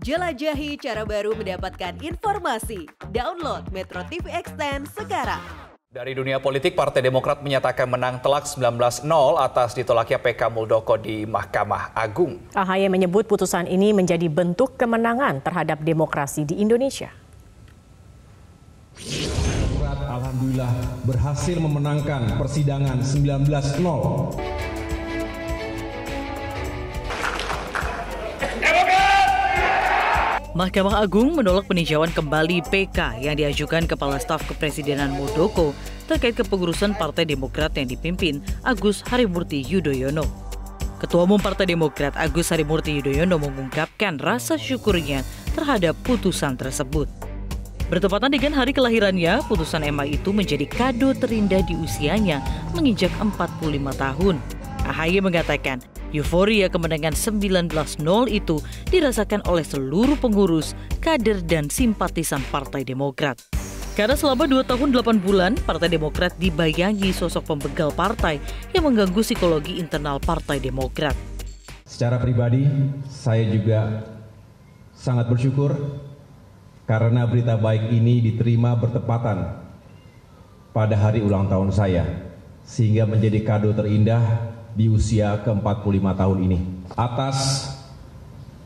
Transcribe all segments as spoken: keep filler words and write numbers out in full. Jelajahi cara baru mendapatkan informasi. Download Metro T V Extend sekarang. Dari dunia politik, Partai Demokrat menyatakan menang telak sembilan belas nol atas ditolaknya P K Moeldoko di Mahkamah Agung. A H Y menyebut putusan ini menjadi bentuk kemenangan terhadap demokrasi di Indonesia. Alhamdulillah berhasil memenangkan persidangan sembilan belas nol. Mahkamah Agung menolak peninjauan kembali P K yang diajukan Kepala Staf Kepresidenan Moeldoko terkait kepengurusan Partai Demokrat yang dipimpin Agus Harimurti Yudhoyono. Ketua Umum Partai Demokrat Agus Harimurti Yudhoyono mengungkapkan rasa syukurnya terhadap putusan tersebut. Bertepatan dengan hari kelahirannya, putusan M A itu menjadi kado terindah di usianya menginjak empat puluh lima tahun. A H Y mengatakan, euforia kemenangan sembilan belas nol itu dirasakan oleh seluruh pengurus, kader, dan simpatisan Partai Demokrat. Karena selama dua tahun delapan bulan, Partai Demokrat dibayangi sosok pembegal partai yang mengganggu psikologi internal Partai Demokrat. Secara pribadi, saya juga sangat bersyukur karena berita baik ini diterima bertepatan pada hari ulang tahun saya, sehingga menjadi kado terindah di usia ke empat puluh lima tahun ini. Atas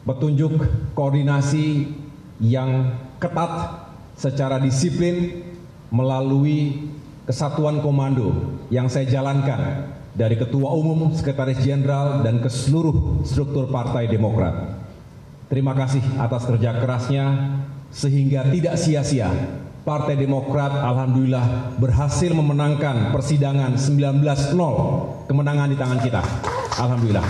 petunjuk koordinasi yang ketat secara disiplin melalui kesatuan komando yang saya jalankan dari Ketua Umum, Sekretaris Jenderal, dan ke seluruh struktur Partai Demokrat. Terima kasih atas kerja kerasnya sehingga tidak sia-sia. Partai Demokrat alhamdulillah berhasil memenangkan persidangan sembilan belas nol. Kemenangan di tangan kita. Alhamdulillah.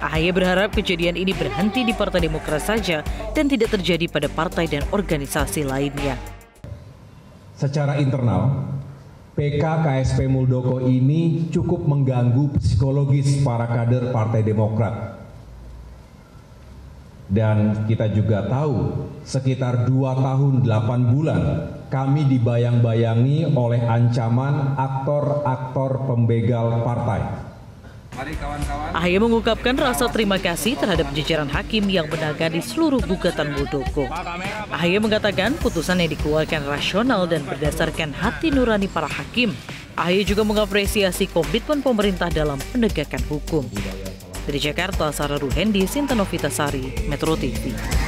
A H Y berharap kejadian ini berhenti di Partai Demokrat saja dan tidak terjadi pada partai dan organisasi lainnya. Secara internal, P K K S P Moeldoko ini cukup mengganggu psikologis para kader Partai Demokrat. Dan kita juga tahu sekitar dua tahun delapan bulan kami dibayang-bayangi oleh ancaman aktor-aktor pembegal partai. A H Y mengungkapkan rasa terima kasih terhadap jajaran hakim yang menangani seluruh gugatan Moeldoko. A H Y mengatakan putusan yang dikeluarkan rasional dan berdasarkan hati nurani para hakim. A H Y juga mengapresiasi komitmen pemerintah dalam penegakan hukum. Dari Jakarta, Sara Ru Hendi, Sintenovita Sari, Metro T V.